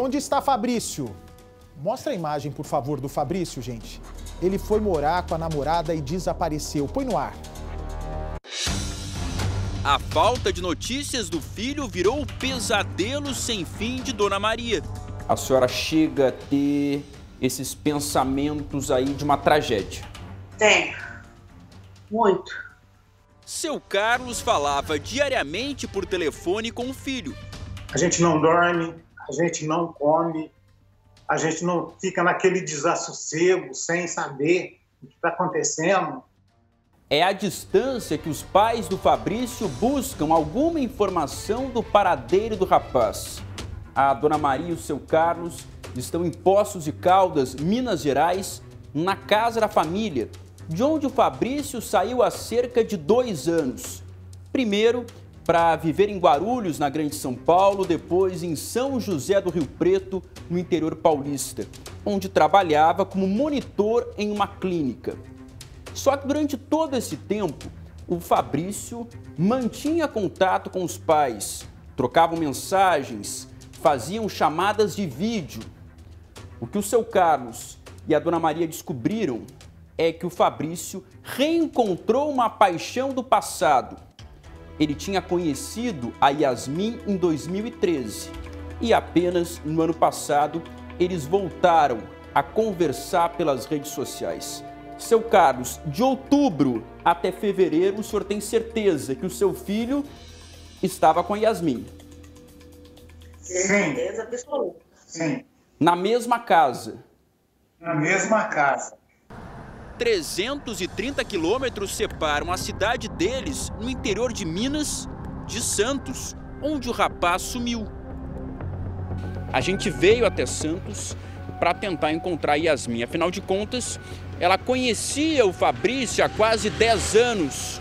Onde está Fabrício? Mostra a imagem, por favor, do Fabrício, gente. Ele foi morar com a namorada e desapareceu. Põe no ar. A falta de notícias do filho virou o pesadelo sem fim de Dona Maria. A senhora chega a ter esses pensamentos aí de uma tragédia? Tem. Muito. Seu Carlos falava diariamente por telefone com o filho. A gente não dorme. A gente não come, a gente não fica naquele desassossego, sem saber o que está acontecendo. É à distância que os pais do Fabrício buscam alguma informação do paradeiro do rapaz. A Dona Maria e o seu Carlos estão em Poços de Caldas, Minas Gerais, na casa da família, de onde o Fabrício saiu há cerca de 2 anos. Primeiro, para viver em Guarulhos, na Grande São Paulo, depois em São José do Rio Preto, no interior paulista, onde trabalhava como monitor em uma clínica. Só que durante todo esse tempo, o Fabrício mantinha contato com os pais, trocavam mensagens, faziam chamadas de vídeo. O que o seu Carlos e a Dona Maria descobriram é que o Fabrício reencontrou uma paixão do passado. Ele tinha conhecido a Yasmin em 2013 e apenas no ano passado eles voltaram a conversar pelas redes sociais. Seu Carlos, de outubro até fevereiro, o senhor tem certeza que o seu filho estava com a Yasmin? Sim. Certeza absoluta. Sim. Na mesma casa? Na mesma casa. 330 quilômetros separam a cidade deles, no interior de Minas, de Santos, onde o rapaz sumiu. A gente veio até Santos para tentar encontrar Yasmin. Afinal de contas, ela conhecia o Fabrício há quase 10 anos.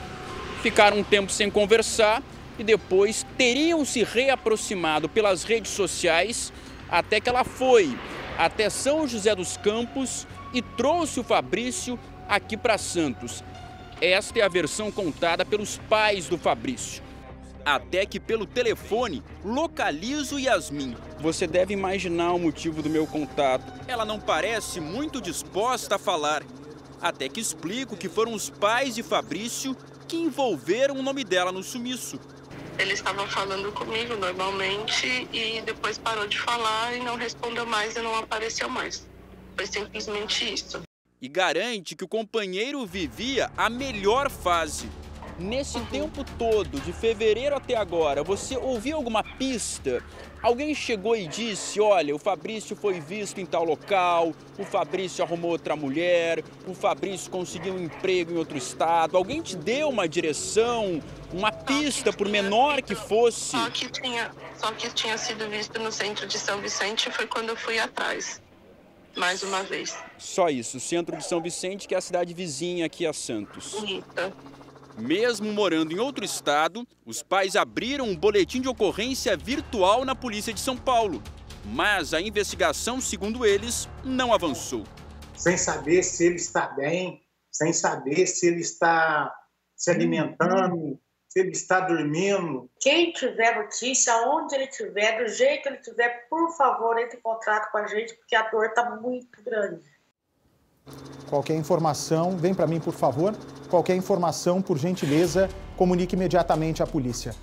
Ficaram um tempo sem conversar e depois teriam se reaproximado pelas redes sociais até que ela foi até São José dos Campos e trouxe o Fabrício aqui para Santos. Esta é a versão contada pelos pais do Fabrício. Até que pelo telefone localizo Yasmin. Você deve imaginar o motivo do meu contato. Ela não parece muito disposta a falar. Até que explico que foram os pais de Fabrício que envolveram o nome dela no sumiço. Ele estava falando comigo normalmente e depois parou de falar e não respondeu mais e não apareceu mais. Foi simplesmente isso. E garante que o companheiro vivia a melhor fase. Nesse tempo todo, de fevereiro até agora, você ouviu alguma pista? Alguém chegou e disse, olha, o Fabrício foi visto em tal local, o Fabrício arrumou outra mulher, o Fabrício conseguiu um emprego em outro estado. Alguém te deu uma direção, uma pista, por menor que fosse? Só que tinha sido visto no centro de São Vicente e foi quando eu fui atrás. Mais uma vez. Só isso, o centro de São Vicente, que é a cidade vizinha aqui a Santos. Eita. Mesmo morando em outro estado, os pais abriram um boletim de ocorrência virtual na polícia de São Paulo. Mas a investigação, segundo eles, não avançou. Sem saber se ele está bem, sem saber se ele está se alimentando, se ele está dormindo. Quem tiver notícia, onde ele tiver, do jeito que ele tiver, por favor, entre em contato com a gente, porque a dor está muito grande. Qualquer informação, vem para mim, por favor. Qualquer informação, por gentileza, comunique imediatamente à polícia.